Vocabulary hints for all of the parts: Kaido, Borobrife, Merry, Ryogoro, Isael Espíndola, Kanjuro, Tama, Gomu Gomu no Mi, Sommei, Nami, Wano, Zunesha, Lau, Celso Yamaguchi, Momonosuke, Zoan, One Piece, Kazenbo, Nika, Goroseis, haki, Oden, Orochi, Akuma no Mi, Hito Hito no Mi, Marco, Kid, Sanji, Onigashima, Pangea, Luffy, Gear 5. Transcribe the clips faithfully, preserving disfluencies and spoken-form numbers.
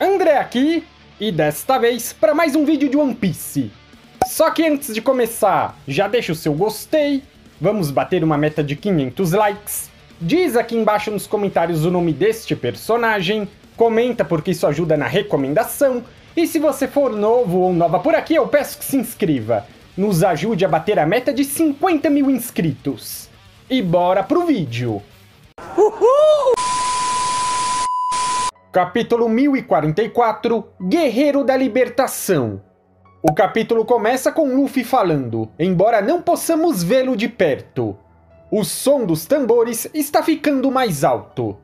André aqui, e desta vez para mais um vídeo de One Piece. Só que antes de começar, já deixa o seu gostei, vamos bater uma meta de quinhentos likes, diz aqui embaixo nos comentários o nome deste personagem, comenta porque isso ajuda na recomendação, e se você for novo ou nova por aqui, eu peço que se inscreva, nos ajude a bater a meta de cinquenta mil inscritos. E bora pro vídeo! Uhul! Capítulo mil e quarenta e quatro, Guerreiro da Libertação. O capítulo começa com Luffy falando, embora não possamos vê-lo de perto. O som dos tambores está ficando mais alto.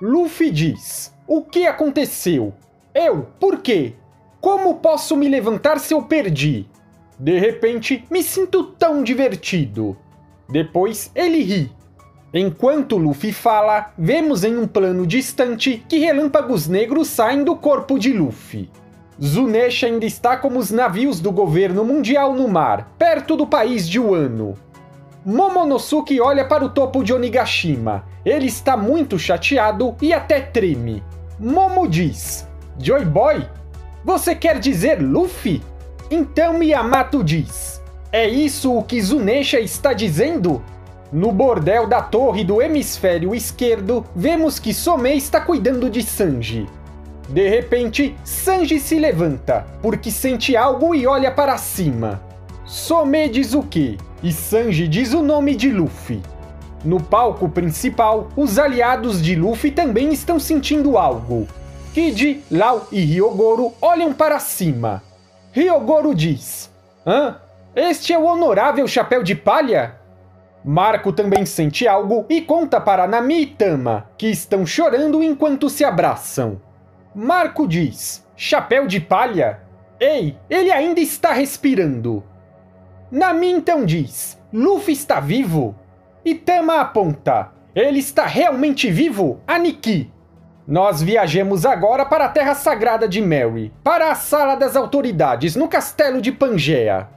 Luffy diz: "O que aconteceu? Eu? Por quê? Como posso me levantar se eu perdi? De repente, me sinto tão divertido." Depois, ele ri. Enquanto Luffy fala, vemos em um plano distante que relâmpagos negros saem do corpo de Luffy. Zunesha ainda está como os navios do governo mundial no mar, perto do país de Wano. Momonosuke olha para o topo de Onigashima. Ele está muito chateado e até treme. Momo diz: "Joy Boy? Você quer dizer Luffy?" Então Miyamoto diz: "É isso o que Zunesha está dizendo?" No bordel da torre do hemisfério esquerdo, vemos que Sommei está cuidando de Sanji. De repente, Sanji se levanta, porque sente algo e olha para cima. Sommei diz o quê? E Sanji diz o nome de Luffy. No palco principal, os aliados de Luffy também estão sentindo algo. Kid, Lau e Ryogoro olham para cima. Ryogoro diz: "Hã? Este é o honorável chapéu de palha?" Marco também sente algo e conta para Nami e Tama, que estão chorando enquanto se abraçam. Marco diz: "Chapéu de palha? Ei, ele ainda está respirando." Nami então diz: "Luffy está vivo?" E Tama aponta: "Ele está realmente vivo, Aniki!" Nós viajamos agora para a Terra Sagrada de Merry, para a Sala das Autoridades, no Castelo de Pangea.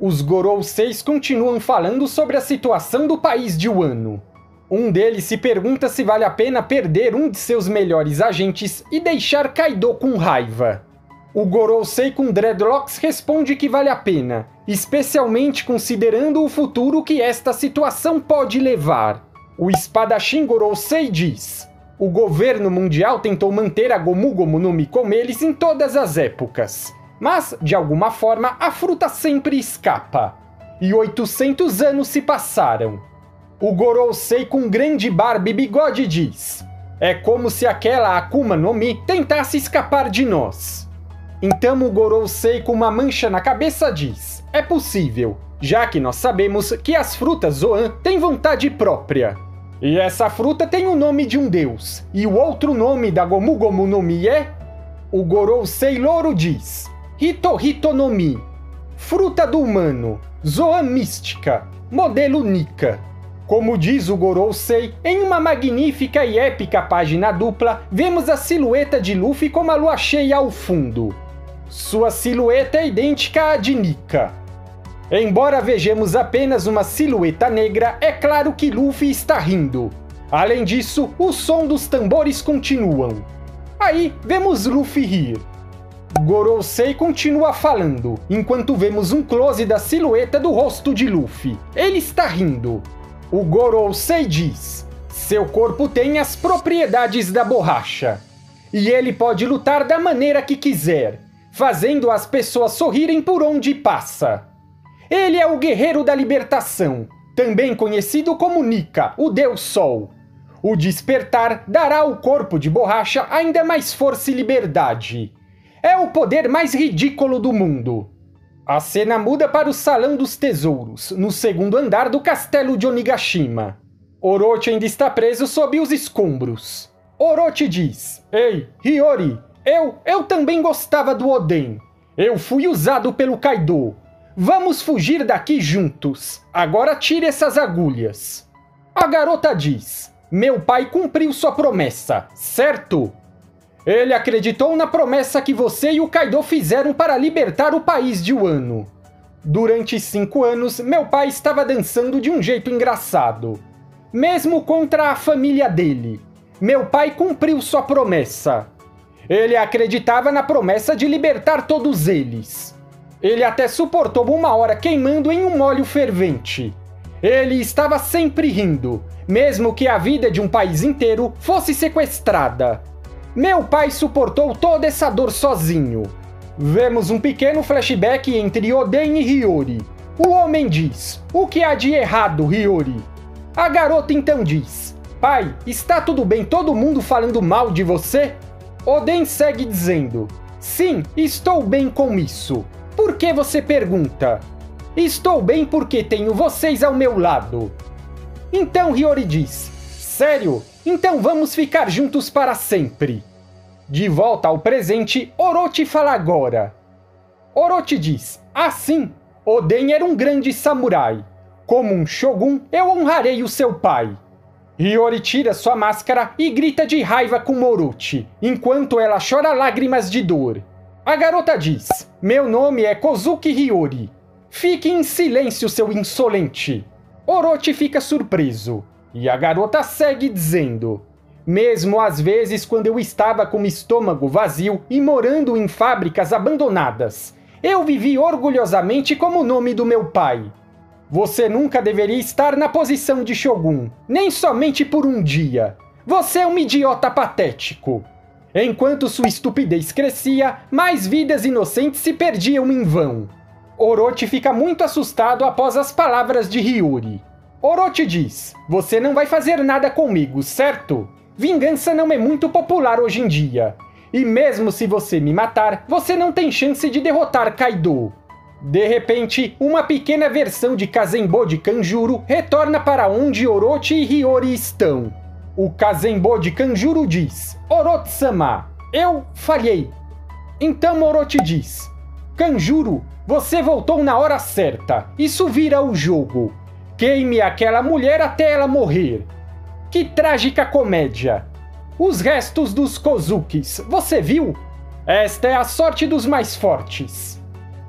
Os Goroseis continuam falando sobre a situação do país de Wano. Um deles se pergunta se vale a pena perder um de seus melhores agentes e deixar Kaido com raiva. O Gorosei com dreadlocks responde que vale a pena, especialmente considerando o futuro que esta situação pode levar. O espadachim Gorosei diz: "O governo mundial tentou manter a Gomu Gomu no Mi como eles em todas as épocas. Mas, de alguma forma, a fruta sempre escapa." E oitocentos anos se passaram. O Gorosei com grande barba e bigode diz: "É como se aquela Akuma no Mi tentasse escapar de nós." Então o Gorosei com uma mancha na cabeça diz: "É possível, já que nós sabemos que as frutas Zoan têm vontade própria. E essa fruta tem o nome de um deus, e o outro nome da Gomu Gomu no Mi é..." O Gorosei louro diz: "Hito Hito no Mi, fruta do humano, Zoan mística, modelo Nika." Como diz o Gorosei, em uma magnífica e épica página dupla, vemos a silhueta de Luffy como a lua cheia ao fundo. Sua silhueta é idêntica à de Nika. Embora vejamos apenas uma silhueta negra, é claro que Luffy está rindo. Além disso, o som dos tambores continuam. Aí vemos Luffy rir. Gorosei continua falando, enquanto vemos um close da silhueta do rosto de Luffy. Ele está rindo. O Gorosei diz: "Seu corpo tem as propriedades da borracha. E ele pode lutar da maneira que quiser, fazendo as pessoas sorrirem por onde passa. Ele é o Guerreiro da Libertação, também conhecido como Nika, o Deus Sol. O despertar dará ao corpo de borracha ainda mais força e liberdade. É o poder mais ridículo do mundo." A cena muda para o Salão dos Tesouros, no segundo andar do Castelo de Onigashima. Orochi ainda está preso sob os escombros. Orochi diz: "Ei, Hiyori, eu, eu também gostava do Oden. Eu fui usado pelo Kaido. Vamos fugir daqui juntos. Agora tire essas agulhas." A garota diz: "Meu pai cumpriu sua promessa, certo? Ele acreditou na promessa que você e o Kaido fizeram para libertar o país de Wano. Durante cinco anos, meu pai estava dançando de um jeito engraçado. Mesmo contra a família dele, meu pai cumpriu sua promessa. Ele acreditava na promessa de libertar todos eles. Ele até suportou uma hora queimando em um óleo fervente. Ele estava sempre rindo, mesmo que a vida de um país inteiro fosse sequestrada. Meu pai suportou toda essa dor sozinho. Vemos um pequeno flashback entre Oden e Hiyori. O homem diz: "O que há de errado, Hiyori?" A garota então diz: "Pai, está tudo bem todo mundo falando mal de você?" Oden segue dizendo: "Sim, estou bem com isso. Por que você pergunta?" "Estou bem porque tenho vocês ao meu lado." Então Hiyori diz: "Sério? Então vamos ficar juntos para sempre." De volta ao presente, Orochi fala agora. Orochi diz: "Ah sim, Oden era um grande samurai. Como um shogun, eu honrarei o seu pai." Hiyori tira sua máscara e grita de raiva com Orochi, enquanto ela chora lágrimas de dor. A garota diz: "Meu nome é Kozuki Hiyori. Fique em silêncio, seu insolente." Orochi fica surpreso, e a garota segue dizendo: "Mesmo às vezes quando eu estava com o estômago vazio e morando em fábricas abandonadas, eu vivi orgulhosamente como o nome do meu pai. Você nunca deveria estar na posição de shogun, nem somente por um dia. Você é um idiota patético." Enquanto sua estupidez crescia, mais vidas inocentes se perdiam em vão. Orochi fica muito assustado após as palavras de Hiyori. Orochi diz: "Você não vai fazer nada comigo, certo? Vingança não é muito popular hoje em dia. E mesmo se você me matar, você não tem chance de derrotar Kaido." De repente, uma pequena versão de Kazenbo de Kanjuro retorna para onde Orochi e Hiyori estão. O Kazenbo de Kanjuro diz: "Orochi-sama, eu falhei." Então Orochi diz: "Kanjuro, você voltou na hora certa. Isso vira o jogo. Queime aquela mulher até ela morrer. Que trágica comédia. Os restos dos Kozukis, você viu? Esta é a sorte dos mais fortes."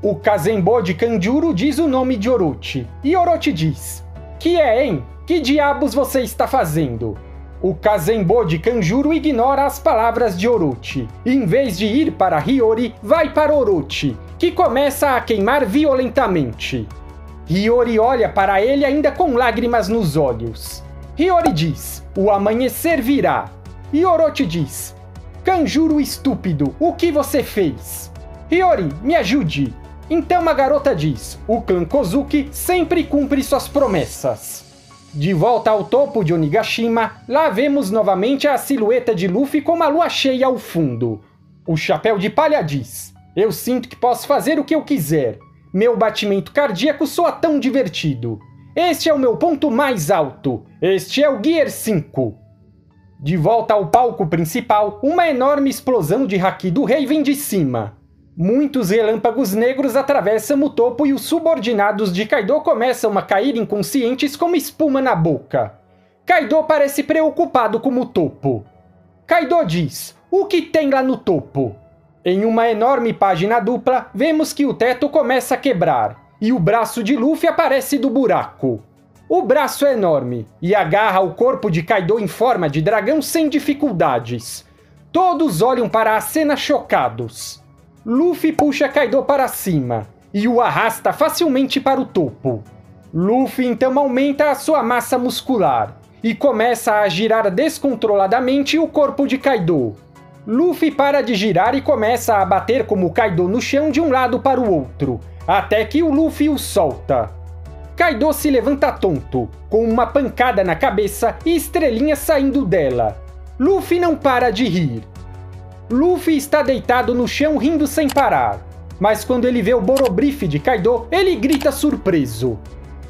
O Kazenbo de Kanjuro diz o nome de Orochi, e Orochi diz: "Que é, hein? Que diabos você está fazendo?" O Kazenbo de Kanjuro ignora as palavras de Orochi, e em vez de ir para Hiyori, vai para Orochi, que começa a queimar violentamente. Hiyori olha para ele ainda com lágrimas nos olhos. Hiyori diz: "O amanhecer virá." E Orochi diz: "Kanjuro estúpido, o que você fez? Hiyori, me ajude." Então a garota diz: "O clã Kozuki sempre cumpre suas promessas." De volta ao topo de Onigashima, lá vemos novamente a silhueta de Luffy com a lua cheia ao fundo. O chapéu de palha diz: "Eu sinto que posso fazer o que eu quiser. Meu batimento cardíaco soa tão divertido. Este é o meu ponto mais alto. Este é o Gear cinco. De volta ao palco principal, uma enorme explosão de haki do rei vem de cima. Muitos relâmpagos negros atravessam o topo e os subordinados de Kaido começam a cair inconscientes com espuma na boca. Kaido parece preocupado com o topo. Kaido diz: "O que tem lá no topo?" Em uma enorme página dupla, vemos que o teto começa a quebrar, e o braço de Luffy aparece do buraco. O braço é enorme, e agarra o corpo de Kaido em forma de dragão sem dificuldades. Todos olham para a cena chocados. Luffy puxa Kaido para cima, e o arrasta facilmente para o topo. Luffy então aumenta a sua massa muscular, e começa a girar descontroladamente o corpo de Kaido. Luffy para de girar e começa a bater como Kaido no chão de um lado para o outro, até que o Luffy o solta. Kaido se levanta tonto, com uma pancada na cabeça e estrelinhas saindo dela. Luffy não para de rir. Luffy está deitado no chão rindo sem parar, mas quando ele vê o Borobrife de Kaido, ele grita surpreso.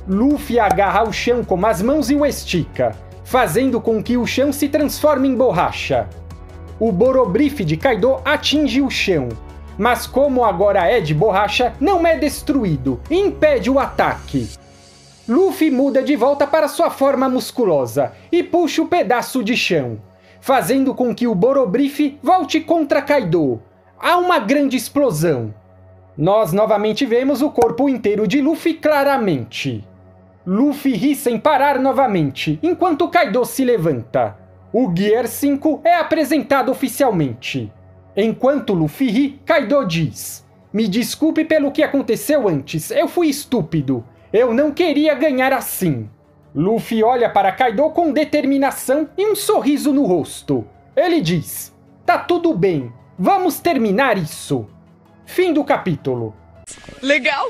Luffy agarra o chão com as mãos e o estica, fazendo com que o chão se transforme em borracha. O Borobrife de Kaido atinge o chão, mas como agora é de borracha, não é destruído e impede o ataque. Luffy muda de volta para sua forma musculosa e puxa o pedaço de chão, fazendo com que o Borobrife volte contra Kaido. Há uma grande explosão. Nós novamente vemos o corpo inteiro de Luffy claramente. Luffy ri sem parar novamente, enquanto Kaido se levanta. O Gear cinco é apresentado oficialmente. Enquanto Luffy ri, Kaido diz: "Me desculpe pelo que aconteceu antes, eu fui estúpido. Eu não queria ganhar assim." Luffy olha para Kaido com determinação e um sorriso no rosto. Ele diz: "Tá tudo bem, vamos terminar isso." Fim do capítulo. Legal!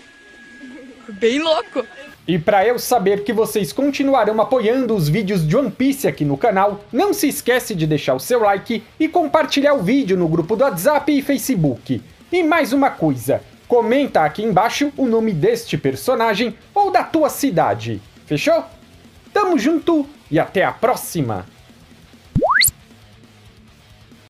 Bem louco! E para eu saber que vocês continuarão apoiando os vídeos de One Piece aqui no canal, não se esquece de deixar o seu like e compartilhar o vídeo no grupo do WhatsApp e Facebook. E mais uma coisa, comenta aqui embaixo o nome deste personagem ou da tua cidade. Fechou? Tamo junto e até a próxima!